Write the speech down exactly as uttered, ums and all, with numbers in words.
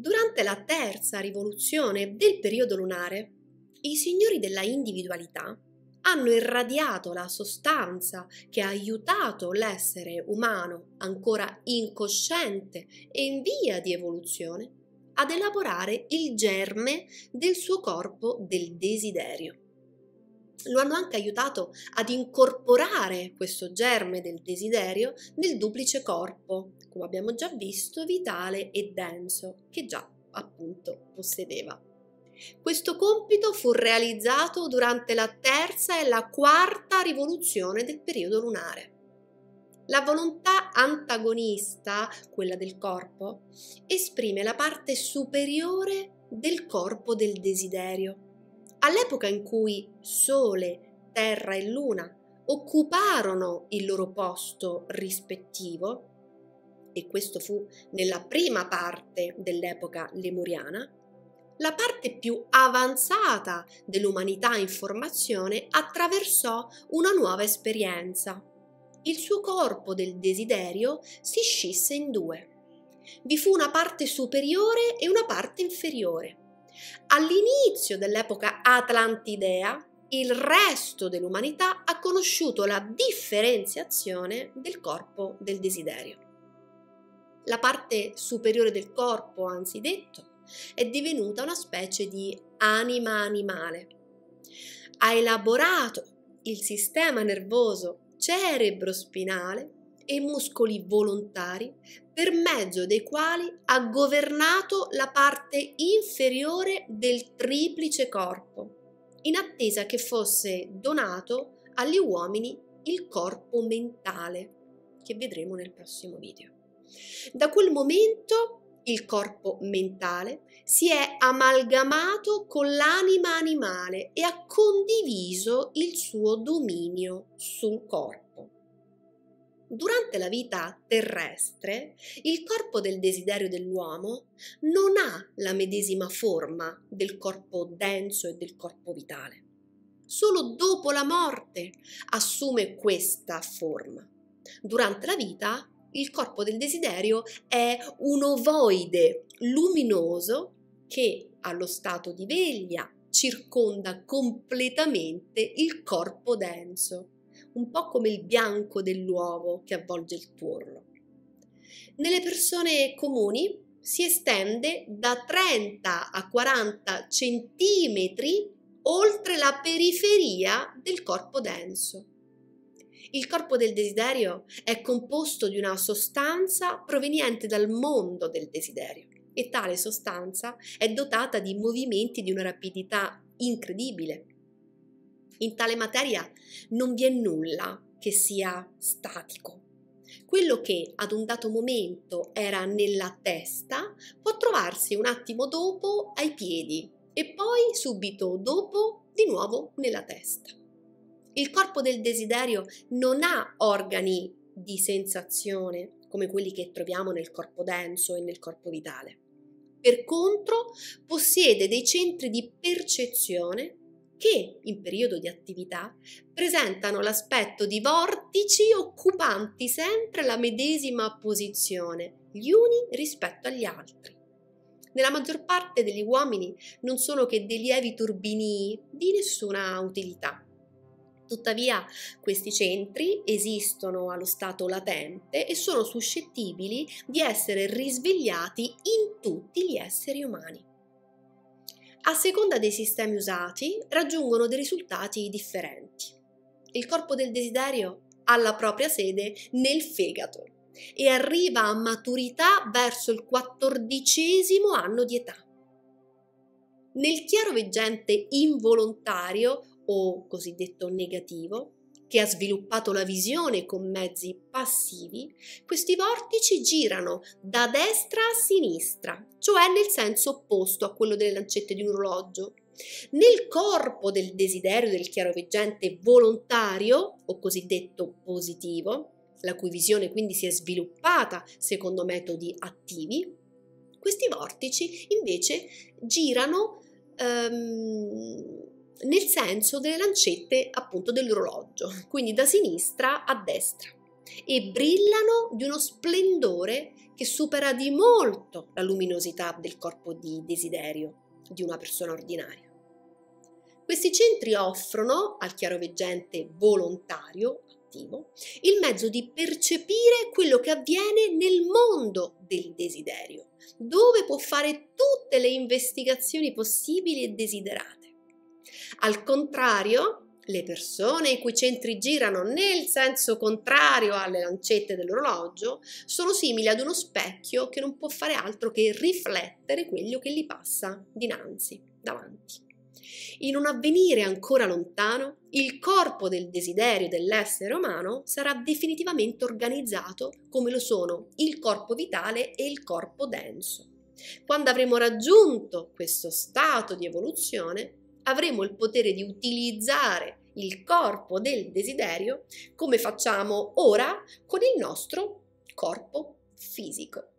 Durante la terza rivoluzione del periodo lunare, i signori della individualità hanno irradiato la sostanza che ha aiutato l'essere umano ancora incosciente e in via di evoluzione ad elaborare il germe del suo corpo del desiderio. Lo hanno anche aiutato ad incorporare questo germe del desiderio nel duplice corpo, come abbiamo già visto, vitale e denso, che già appunto possedeva. Questo compito fu realizzato durante la terza e la quarta rivoluzione del periodo lunare. La volontà antagonista, quella del corpo, esprime la parte superiore del corpo del desiderio. All'epoca in cui Sole, Terra e Luna occuparono il loro posto rispettivo, e questo fu nella prima parte dell'epoca lemuriana, la parte più avanzata dell'umanità in formazione attraversò una nuova esperienza. Il suo corpo del desiderio si scisse in due. Vi fu una parte superiore e una parte inferiore. All'inizio dell'epoca atlantidea, il resto dell'umanità ha conosciuto la differenziazione del corpo del desiderio. La parte superiore del corpo, anzi detto, è divenuta una specie di anima animale. Ha elaborato il sistema nervoso cerebrospinale e muscoli volontari per mezzo dei quali ha governato la parte inferiore del triplice corpo, in attesa che fosse donato agli uomini il corpo mentale, che vedremo nel prossimo video. Da quel momento il corpo mentale si è amalgamato con l'anima animale e ha condiviso il suo dominio sul corpo. Durante la vita terrestre, il corpo del desiderio dell'uomo non ha la medesima forma del corpo denso e del corpo vitale. Solo dopo la morte assume questa forma. Durante la vita, il corpo del desiderio è un ovoide luminoso che, allo stato di veglia, circonda completamente il corpo denso, un po' come il bianco dell'uovo che avvolge il tuorlo. Nelle persone comuni si estende da trenta a quaranta centimetri oltre la periferia del corpo denso. Il corpo del desiderio è composto di una sostanza proveniente dal mondo del desiderio e tale sostanza è dotata di movimenti di una rapidità incredibile. In tale materia non vi è nulla che sia statico. Quello che ad un dato momento era nella testa può trovarsi un attimo dopo ai piedi e poi subito dopo di nuovo nella testa. Il corpo del desiderio non ha organi di sensazione come quelli che troviamo nel corpo denso e nel corpo vitale. Per contro, possiede dei centri di percezione che in periodo di attività presentano l'aspetto di vortici occupanti sempre la medesima posizione, gli uni rispetto agli altri. Nella maggior parte degli uomini non sono che dei lievi turbinii di nessuna utilità. Tuttavia, questi centri esistono allo stato latente e sono suscettibili di essere risvegliati in tutti gli esseri umani. A seconda dei sistemi usati, raggiungono dei risultati differenti. Il corpo del desiderio ha la propria sede nel fegato e arriva a maturità verso il quattordicesimo anno di età. Nel chiaroveggente involontario, o cosiddetto negativo, che ha sviluppato la visione con mezzi passivi, questi vortici girano da destra a sinistra, cioè nel senso opposto a quello delle lancette di un orologio. Nel corpo del desiderio del chiaroveggente volontario, o cosiddetto positivo, la cui visione quindi si è sviluppata secondo metodi attivi, questi vortici invece girano ehm, nel senso delle lancette appunto dell'orologio, quindi da sinistra a destra. e brillano di uno splendore che supera di molto la luminosità del corpo di desiderio di una persona ordinaria. Questi centri offrono al chiaroveggente volontario, attivo, il mezzo di percepire quello che avviene nel mondo del desiderio, dove può fare tutte le investigazioni possibili e desiderate. Al contrario, le persone i cui centri girano nel senso contrario alle lancette dell'orologio sono simili ad uno specchio che non può fare altro che riflettere quello che gli passa dinanzi, davanti. In un avvenire ancora lontano, il corpo del desiderio dell'essere umano sarà definitivamente organizzato come lo sono il corpo vitale e il corpo denso. Quando avremo raggiunto questo stato di evoluzione, avremo il potere di utilizzare il corpo del desiderio come facciamo ora con il nostro corpo fisico.